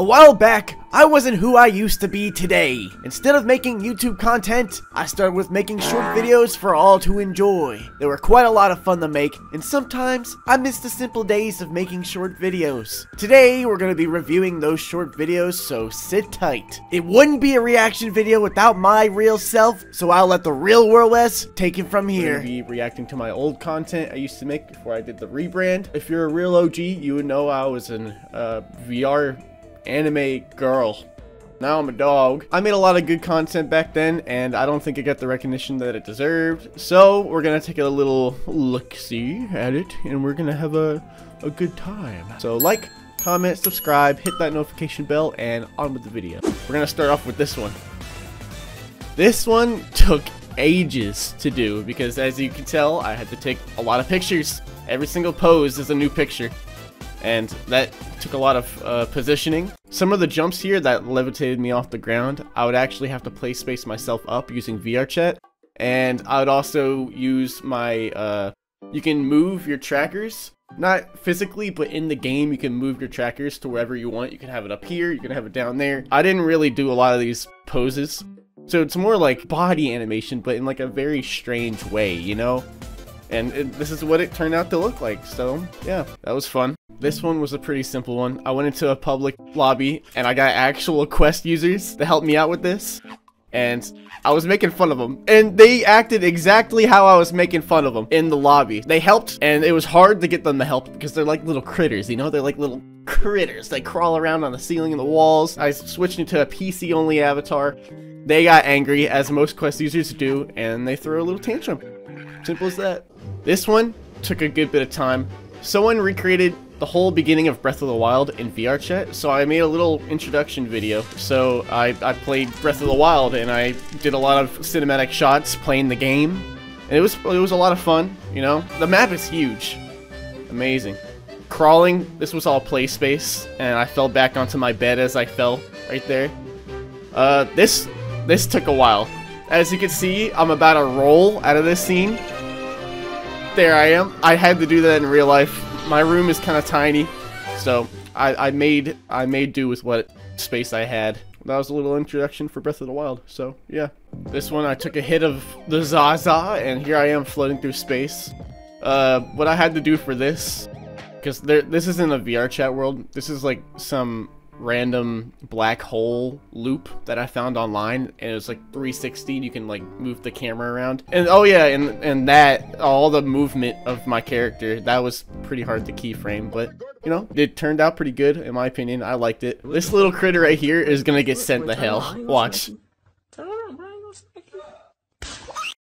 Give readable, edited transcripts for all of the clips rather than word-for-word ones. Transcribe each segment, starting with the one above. A while back, I wasn't who I used to be today. Instead of making YouTube content, I started with making short videos for all to enjoy. They were quite a lot of fun to make, and sometimes I miss the simple days of making short videos. Today, we're going to be reviewing those short videos, so sit tight. It wouldn't be a reaction video without my real self, so I'll let the real World S take it from here. I'm going to be reacting to my old content I used to make before I did the rebrand. If you're a real OG, you would know I was in VR anime girl. Now I'm a dog. I made a lot of good content back then, and I don't think it got the recognition that it deserved. So we're gonna take a little look-see at it, and we're gonna have a good time. So like, comment, subscribe, hit that notification bell, and on with the video. We're gonna start off with this one. This one took ages to do because, as you can tell, I had to take a lot of pictures. Every single pose is a new picture. And that took a lot of positioning. Some of the jumps here that levitated me off the ground, I would actually have to play space myself up using VRChat. And I would also use my, you can move your trackers, not physically, but in the game you can move your trackers to wherever you want. You can have it up here, you can have it down there. I didn't really do a lot of these poses. So it's more like body animation, but in like a very strange way, you know? And this is what it turned out to look like, so yeah, that was fun. This one was a pretty simple one. I went into a public lobby, and I got actual Quest users to help me out with this. And I was making fun of them, and they acted exactly how I was making fun of them in the lobby. They helped, and it was hard to get them to help because they're like little critters, you know? They're like little critters. They crawl around on the ceiling and the walls. I switched into a PC-only avatar. They got angry, as most Quest users do, and they threw a little tantrum. Simple as that. This one took a good bit of time. Someone recreated the whole beginning of Breath of the Wild in VRChat, so I made a little introduction video. So I played Breath of the Wild, and I did a lot of cinematic shots playing the game, and it was a lot of fun, you know? The map is huge. Amazing. Crawling, this was all play space, and I fell back onto my bed as I fell right there. This took a while. As you can see, I'm about to roll out of this scene. There I am. I had to do that in real life. My room is kind of tiny, so I made do with what space I had. That was a little introduction for Breath of the Wild, so yeah. This one I took a hit of the Zaza, and here I am floating through space. What I had to do for this, because this isn't a VRChat world, this is like some random black hole loop that I found online, and it was like 360 and you can like move the camera around, and oh yeah, and that all the movement of my character, that was pretty hard to keyframe, but you know, it turned out pretty good in my opinion. I liked it. This little critter right here is gonna get sent to hell. Watch.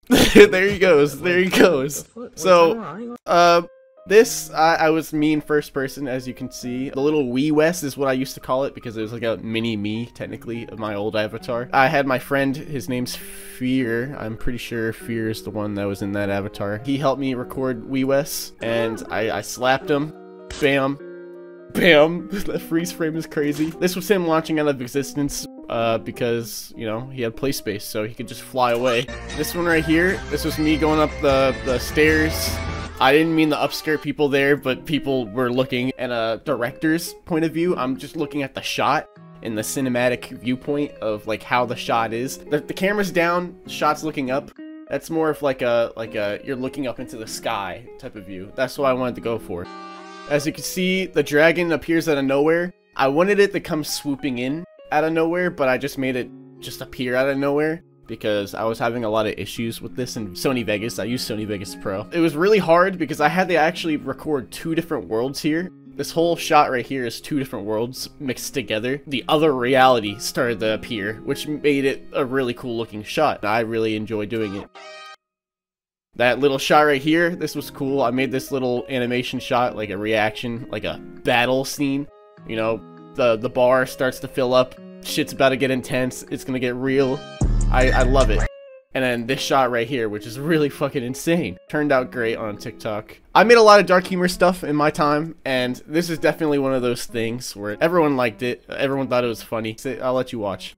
There he goes, there he goes. So this, I was me in first person, as you can see. The little Wii West is what I used to call it, because it was like a mini-me, technically, of my old avatar. I had my friend, his name's Fear. I'm pretty sure Fear is the one that was in that avatar. He helped me record Wii West, and I slapped him. Bam. Bam. That freeze frame is crazy. This was him launching out of existence, because, you know, he had play space, so he could just fly away. This one right here, this was me going up the stairs. I didn't mean to upskirt people there, but people were looking at a director's point of view. I'm just looking at the shot in the cinematic viewpoint of like how the shot is. The camera's down, shot's looking up. That's more of like a you're looking up into the sky type of view. That's what I wanted to go for. As you can see, the dragon appears out of nowhere. I wanted it to come swooping in out of nowhere, but I just made it just appear out of nowhere, because I was having a lot of issues with this in Sony Vegas. I used Sony Vegas Pro. It was really hard because I had to actually record two different worlds here. This whole shot right here is two different worlds mixed together. The other reality started to appear, which made it a really cool looking shot. I really enjoy doing it. That little shot right here, this was cool. I made this little animation shot, like a reaction, like a battle scene. You know, the bar starts to fill up. Shit's about to get intense. It's gonna get real. I love it. And then this shot right here, which is really fucking insane. Turned out great on TikTok. I made a lot of dark humor stuff in my time, and this is definitely one of those things where everyone liked it. Everyone thought it was funny. So I'll let you watch.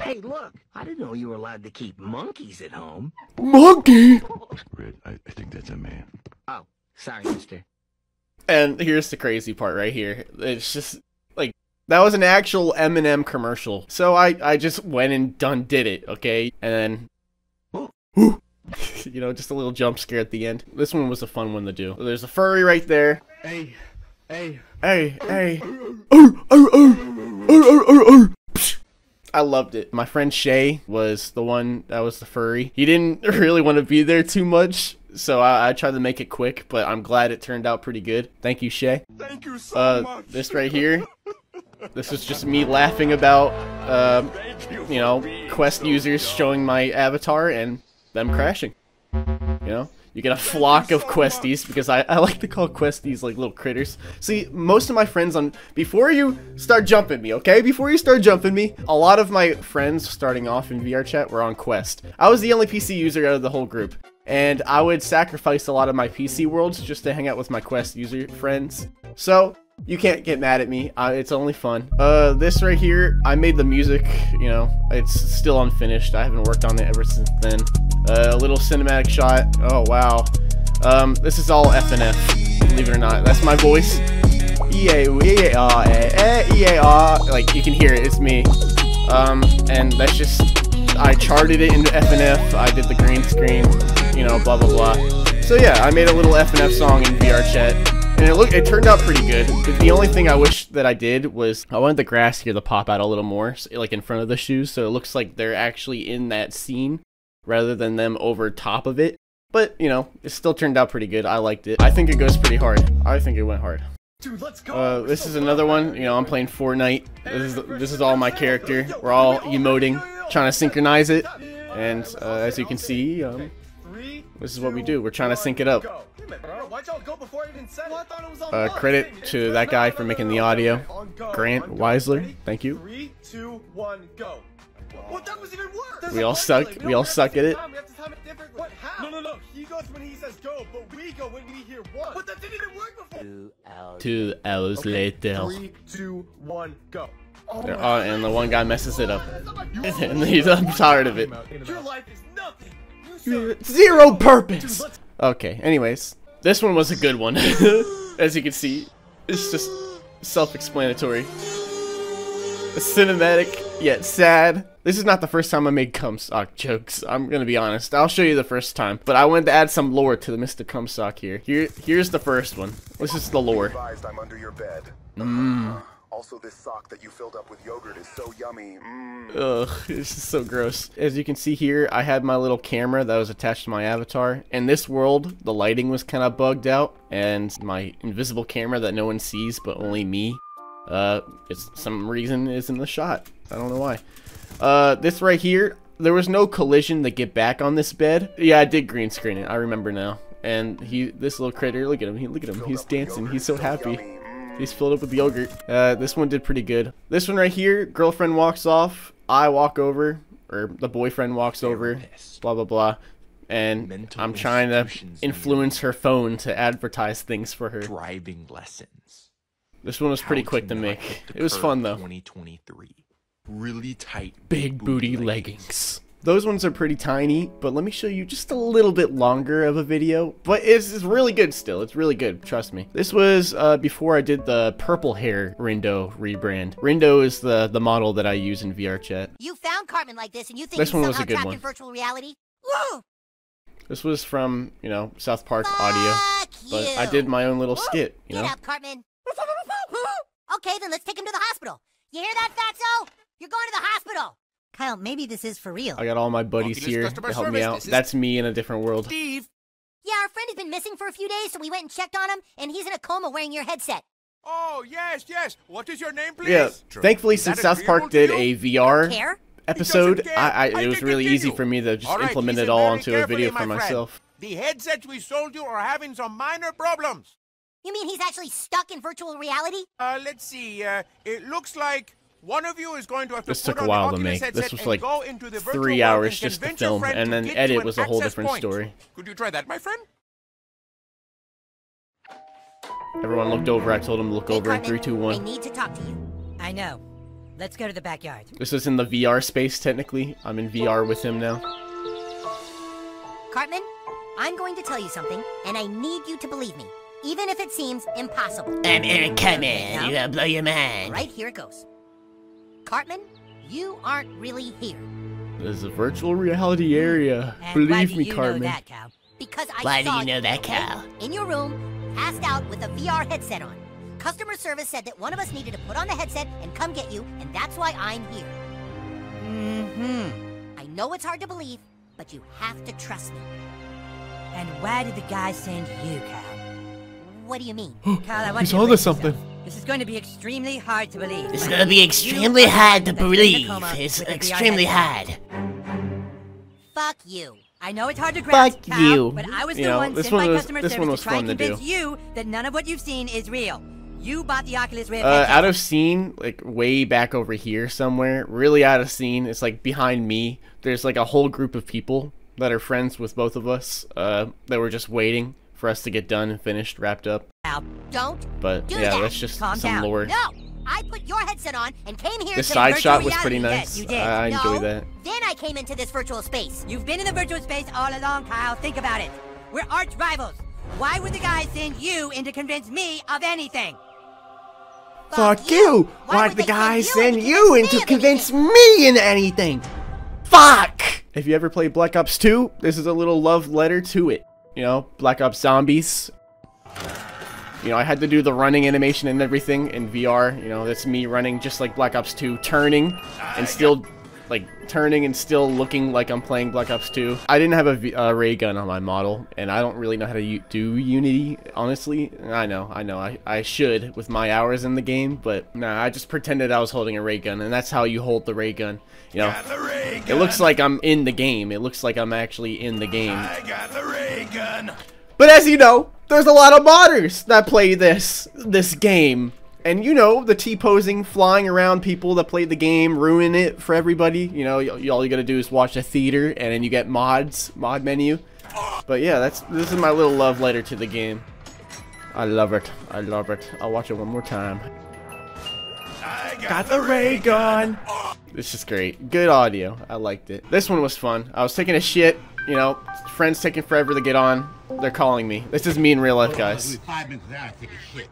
Hey, look, I didn't know you were allowed to keep monkeys at home. Monkey? Red, I think that's a man. Oh, sorry, mister. And here's the crazy part right here. It's just, like, That was an actual M&M commercial. So I just went and did it, okay? And then... you know, just a little jump scare at the end. This one was a fun one to do. There's a furry right there. Hey, hey, hey, hey. I loved it. My friend Shay was the one that was the furry. He didn't really want to be there too much, so I tried to make it quick, but I'm glad it turned out pretty good. Thank you, Shay. Thank you so much. This right here. This is just me laughing about, you know, Quest users showing my avatar and them crashing. You know, you get a flock of Questies, because I like to call Questies like little critters. See, most of my friends on, before you start jumping me, okay? Before you start jumping me, a lot of my friends starting off in VRChat were on Quest. I was the only PC user out of the whole group, and I would sacrifice a lot of my PC worlds just to hang out with my Quest user friends. So, you can't get mad at me. It's only fun. This right here, I made the music, you know, it's still unfinished. I haven't worked on it ever since then. A little cinematic shot. Oh, wow. This is all FNF, believe it or not. That's my voice. E-A-R, like, you can hear it, it's me. And that's just, I charted it into FNF, I did the green screen, you know, blah, blah, blah. So yeah, I made a little FNF song in VRChat. And it turned out pretty good. The only thing I wish that I did was I wanted the grass here to pop out a little more, like in front of the shoes, so it looks like they're actually in that scene rather than them over top of it. But, you know, it still turned out pretty good. I liked it. I think it goes pretty hard. I think it went hard. Dude, let's go. This is another one. You know, I'm playing Fortnite. This is all my character. We're all emoting, trying to synchronize it. And as you can see, this is what we do. We're trying to sync it up. Credit to that guy for making the audio, Grant Weisler. Thank you. 3, 2, 1, go. What? That was even worse. We all suck. We all suck at it. No. He goes when he says go, but we go when we hear one. But that didn't even work before. 2 hours later. 3, 2, 1, go. Oh, and the one guy messes it up, and he's tired of it. Your life is nothing. Zero purpose. Okay. Anyways. This one was a good one, as you can see. It's just self-explanatory. Cinematic, yet sad. This is not the first time I made cumsock jokes, I'm gonna be honest. I'll show you the first time, but I wanted to add some lore to the Mr. Cumsock here. Here's the first one. This is the lore. I'm under your bed. Also, this sock that you filled up with yogurt is so yummy. Ugh, this is so gross. As you can see here, I had my little camera that was attached to my avatar. In this world, the lighting was kind of bugged out, and my invisible camera that no one sees but only me, it's some reason is in the shot. I don't know why. This right here, there was no collision to get back on this bed. Yeah, I did green screen it. I remember now. And this little critter, look at him. Look at him. He's dancing. He's so happy. He's filled up with yogurt. This one did pretty good. This one right here, girlfriend walks off, I walk over, or the boyfriend walks over, blah, blah, blah. And I'm trying to influence her phone to advertise things for her. Driving lessons. This one was pretty quick to make. It was fun, though. 2023. Really tight. Big booty leggings. Those ones are pretty tiny, but let me show you just a little bit longer of a video. But it's really good still. It's really good. Trust me. This was before I did the purple hair Rindo rebrand. Rindo is the model that I use in VRChat. You found Cartman like this, and you think this one was a good one. In virtual reality? Woo! This was from, you know, South Park Audio, but I did my own little skit. You know? Get up, Cartman. Okay, then let's take him to the hospital. You hear that, Fatso? You're going to the hospital. Kyle, maybe this is for real. I got all my buddies here to help me out. That's me in a different world. Steve. Yeah, our friend has been missing for a few days, so we went and checked on him, and he's in a coma wearing your headset. Oh, yes, yes. What is your name, please? Yeah, thankfully, since South Park did a VR episode, it was really easy for me to just implement it all onto a video for myself. The headsets we sold you are having some minor problems. You mean he's actually stuck in virtual reality? Let's see. It looks like... one of you is going to have to this took a while to make. This was like 3 hours just to film, and then edit was a whole different story. Could you try that, my friend? Everyone looked over. I told him to look over in 3, 2, 1. I need to talk to you. I know. Let's go to the backyard. This is in the VR space, technically. I'm in VR with him now. Cartman, I'm going to tell you something, and I need you to believe me. even if it seems impossible. I'm Eric Cartman. You're gonna blow your mind. Right, here it goes. Cartman, you aren't really here. This is a virtual reality area. Believe me, Cartman. Why do you know that, Cal? Because I saw you in your room, passed out with a VR headset on. Customer service said that one of us needed to put on the headset and come get you, and that's why I'm here. Mm-hmm. I know it's hard to believe, but you have to trust me. And why did the guy send you, Cal? What do you mean? Cal, I want you to listen to something. This is going to be extremely hard to believe. It's going to be extremely hard to believe. It's extremely hard. Fuck you. I know it's hard to grasp, Cal, but I was the one sent by customer service to try and convince you that none of what you've seen is real. You bought the Oculus Rift. Out of scene, like way back over here somewhere, really out of scene. It's like behind me. There's like a whole group of people that are friends with both of us that were just waiting for us to get done and finished, wrapped up. But yeah, that's just some lore. No, I put your headset on and came here. This side shot was pretty nice. I enjoyed that. Then I came into this virtual space. You've been in the virtual space all along, Kyle. Think about it. We're arch rivals. Why would the guy send you in to convince me of anything? Fuck you! Why would the guy send you in to convince me in anything? Fuck! If you ever played Black Ops 2, this is a little love letter to it. You know, Black Ops Zombies. You know, I had to do the running animation and everything in VR. You know, that's me running just like Black Ops 2, turning and still, like, turning and still looking like I'm playing Black Ops 2. I didn't have a ray gun on my model, and I don't really know how to do Unity, honestly. I know, I should with my hours in the game, but nah, I just pretended I was holding a ray gun, and that's how you hold the ray gun. You know, it looks like I'm in the game. It looks like I'm actually in the game. I got the ray gun. But as you know, there's a lot of modders that play this game. And you know, the T-posing, flying around people that played the game, ruin it for everybody. You know, all you gotta do is watch a theater, and then you get mods, mod menu. But yeah, this is my little love letter to the game. I love it. I love it. I'll watch it one more time. I got the ray gun! It's just great. Good audio. I liked it. This one was fun. I was taking a shit. You know, friends taking forever to get on. They're calling me. This is me in real life, guys. 5 minutes now, I take a shit.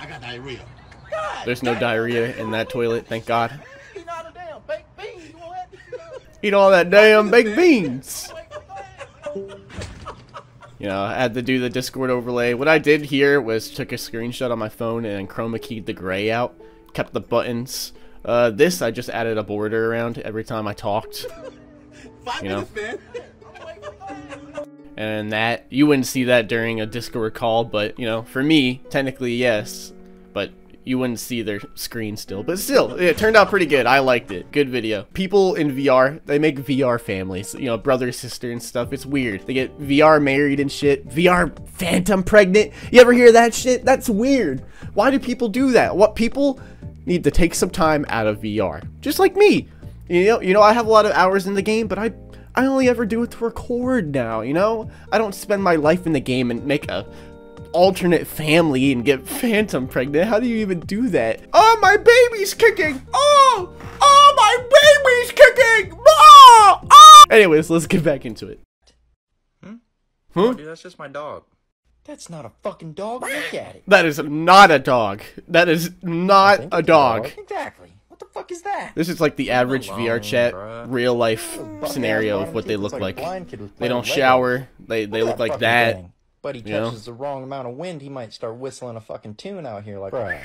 I got diarrhea. There's no diarrhea in that toilet, thank God. Eat all that damn baked beans. Eat all that damn baked beans. You know, I had to do the Discord overlay. What I did here was took a screenshot on my phone and chroma keyed the gray out, kept the buttons. This, I just added a border around every time I talked. 5 minutes, man. And that, you wouldn't see that during a Discord call, but, you know, for me, technically, yes. But you wouldn't see their screen still. But still, it turned out pretty good. I liked it. Good video. People in VR, they make VR families. You know, brother, sister, and stuff. It's weird. They get VR married and shit. VR phantom pregnant. You ever hear that shit? That's weird. Why do people do that? What people need to take some time out of VR. Just like me. You know, I have a lot of hours in the game, but I only ever do it to record now, you know? I don't spend my life in the game and make a alternate family and get phantom pregnant. How do you even do that? Oh, my baby's kicking! Oh, my baby's kicking! Oh! Anyways, let's get back into it. Hmm? Oh, dude, that's just my dog. That's not a fucking dog. Look at it. That is not a dog. That is not a dog. Exactly. What the fuck is that? This is like the average VR chat real life scenario of what they look like. They don't shower. They look like that. But he touches the wrong amount of wind, he might start whistling a fucking tune out here like that.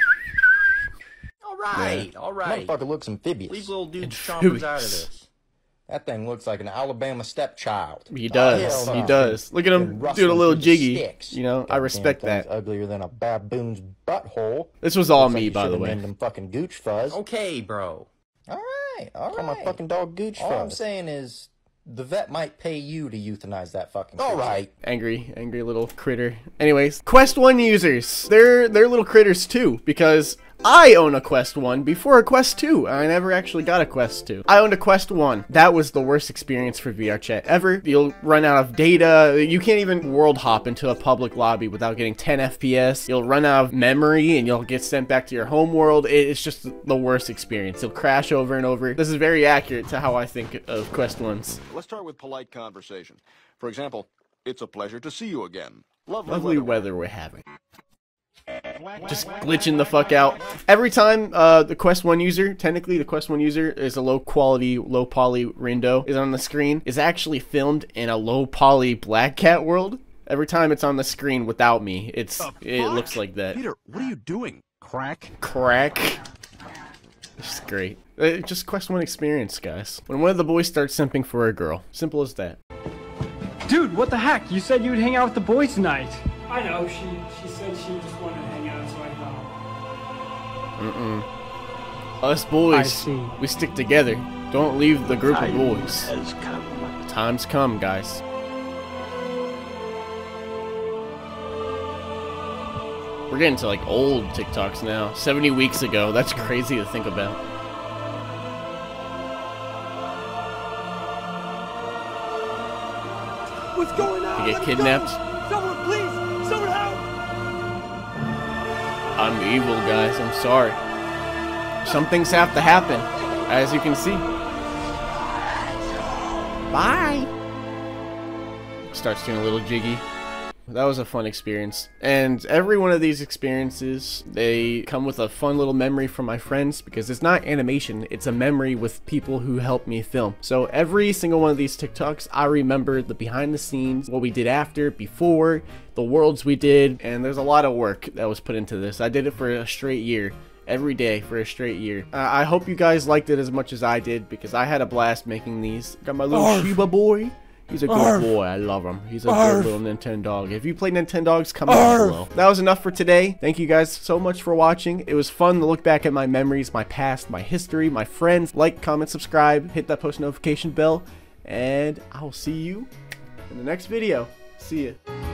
Alright, alright. Motherfucker looks amphibious. Leave little dude chompers out of this. That thing looks like an Alabama stepchild. He does. He does. Look at him doing a little jiggy. You know, I respect that. Uglier than a baboon's butthole. This was all me, by the way. Fucking Gooch Fuzz. Okay, bro. All right, all right. My fucking dog Gooch Fuzz. All I'm saying is, the vet might pay you to euthanize that fucking critter. All right. Angry little critter. Anyways, Quest 1 users, they're little critters too, because I own a Quest 1 before a Quest 2. I never actually got a Quest 2. I owned a Quest 1. That was the worst experience for VRChat ever. You'll run out of data. You can't even world hop into a public lobby without getting 10 FPS. You'll run out of memory and you'll get sent back to your home world. It's just the worst experience. You'll crash over and over. This is very accurate to how I think of Quest 1s. Let's start with polite conversation. For example, it's a pleasure to see you again. Lovely weather we're having. Just glitching the fuck out. Every time the Quest 1 user, technically the Quest 1 user is a low quality, low poly Rindo, is on the screen, is actually filmed in a low poly Black Cat world. Every time it's on the screen without me, it looks like that. Peter, what are you doing? Crack? Crack. It's great. It's just Quest 1 experience, guys. When one of the boys starts simping for a girl. Simple as that. Dude, what the heck? You said you'd hang out with the boys tonight. I know, she said she just wanted to hang out, so I thought. Mm-mm. Us boys, we stick together. Don't leave the group of boys. Has come. Time's come, guys. We're getting to, like, old TikToks now. 70 weeks ago. That's crazy to think about. What's going on? You get kidnapped? Someone, please! Someone help! I'm evil, guys. I'm sorry. Some things have to happen, as you can see. Bye! Starts doing a little jiggy. That was a fun experience, and every one of these experiences, they come with a fun little memory from my friends, because it's not animation, it's a memory with people who helped me film. So every single one of these TikToks, I remember the behind the scenes, what we did after, before, the worlds we did, and there's a lot of work that was put into this. I did it for a straight year. Every day for a straight year. I hope you guys liked it as much as I did, because I had a blast making these. Got my little Shiba boy. He's a good boy. I love him. He's a good little Nintendo dog. If you play Nintendo Dogs, comment down below. That was enough for today. Thank you guys so much for watching. It was fun to look back at my memories, my past, my history, my friends. Like, comment, subscribe, hit that post notification bell, and I'll see you in the next video. See ya.